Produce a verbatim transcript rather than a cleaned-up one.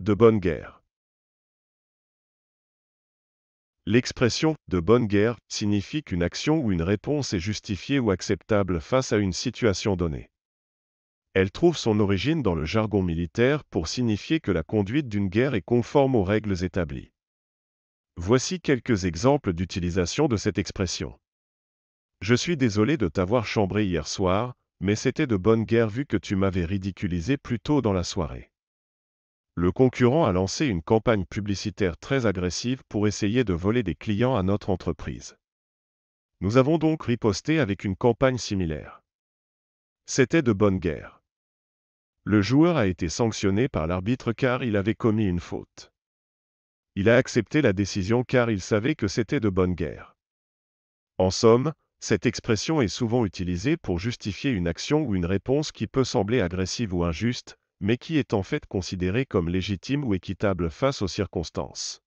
de bonne guerre. L'expression « de bonne guerre » signifie qu'une action ou une réponse est justifiée ou acceptable face à une situation donnée. Elle trouve son origine dans le jargon militaire pour signifier que la conduite d'une guerre est conforme aux règles établies. Voici quelques exemples d'utilisation de cette expression. Je suis désolé de t'avoir chambré hier soir, mais c'était de bonne guerre vu que tu m'avais ridiculisé plus tôt dans la soirée. Le concurrent a lancé une campagne publicitaire très agressive pour essayer de voler des clients à notre entreprise. Nous avons donc riposté avec une campagne similaire. C'était de bonne guerre. Le joueur a été sanctionné par l'arbitre car il avait commis une faute. Il a accepté la décision car il savait que c'était de bonne guerre. En somme, cette expression est souvent utilisée pour justifier une action ou une réponse qui peut sembler agressive ou injuste, mais qui est en fait considérée comme légitime ou équitable face aux circonstances.